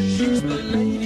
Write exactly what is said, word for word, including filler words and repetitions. She's the lady.